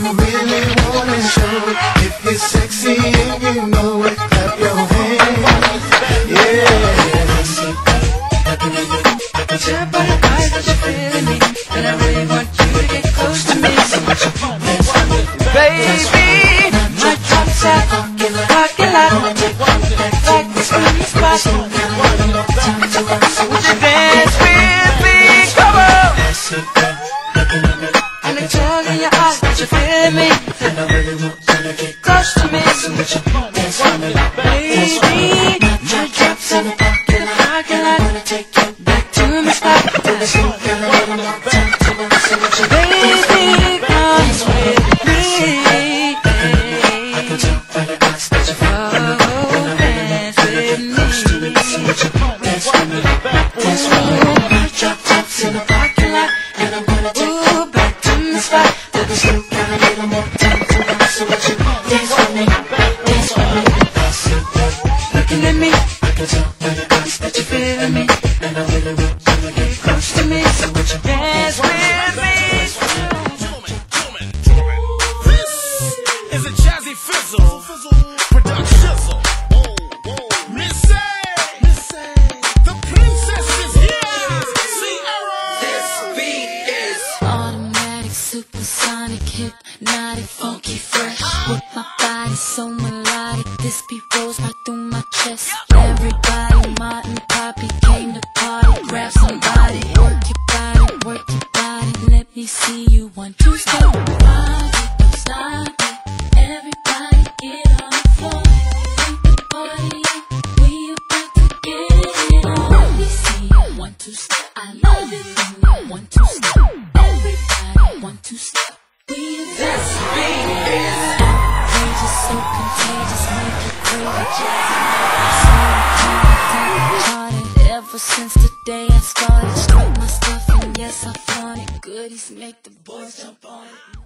you really wanna show it, if you're sexy and you know it, clap your hands. Yeah. Make the boys jump on it.